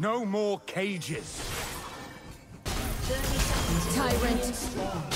No more cages. 30 seconds. Tyrant.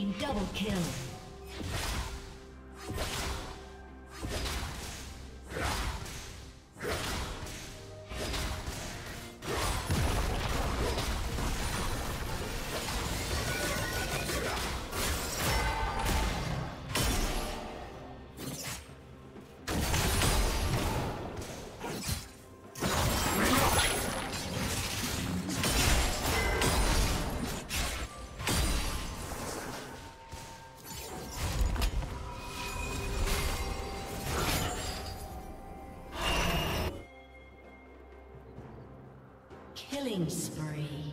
team double kill. Killing spree.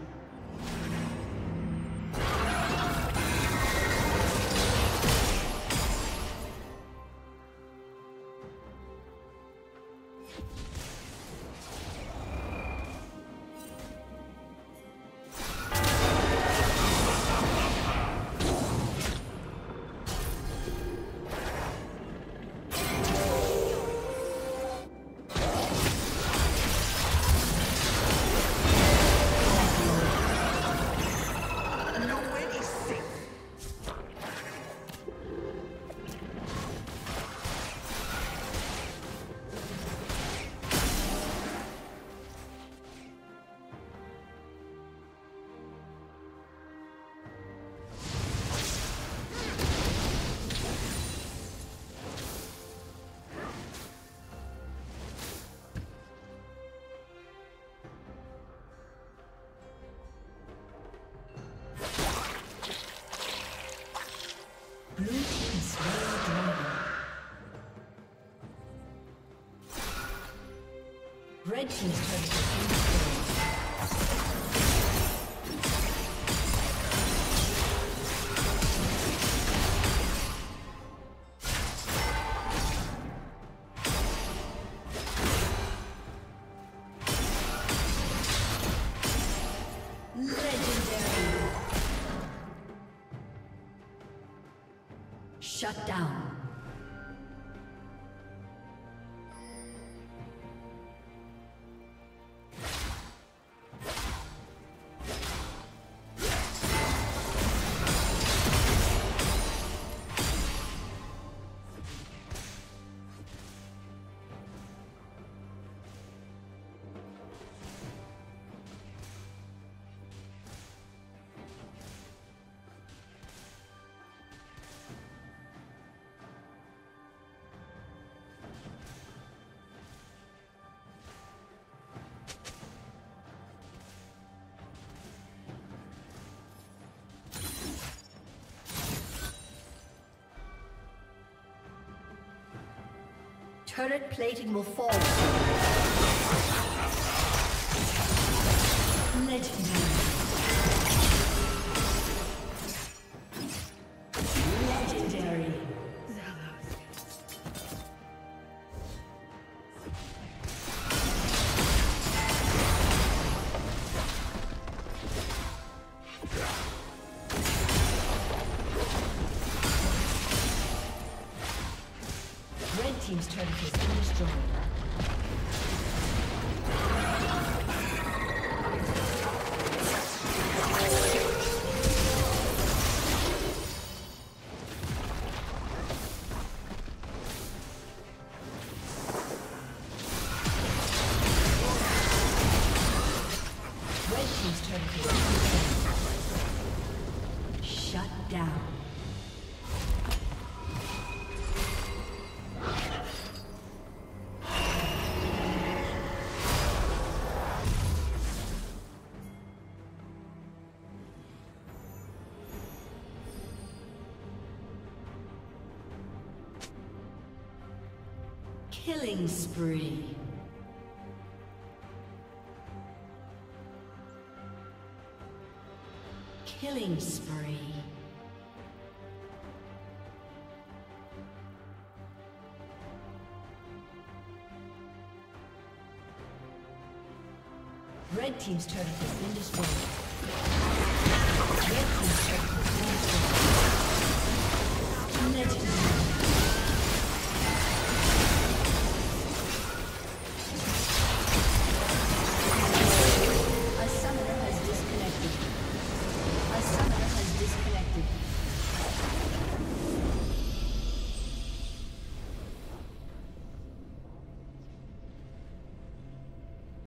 Red team's turret has been destroyed. Legendary. Shut down. Turret plating will fall. Legendary. Team's turret has been destroyed. Red team's turret has been shut down. Killing spree. Killing spree. Red team's turret has been destroyed. Red team's turret has been destroyed. Legendary.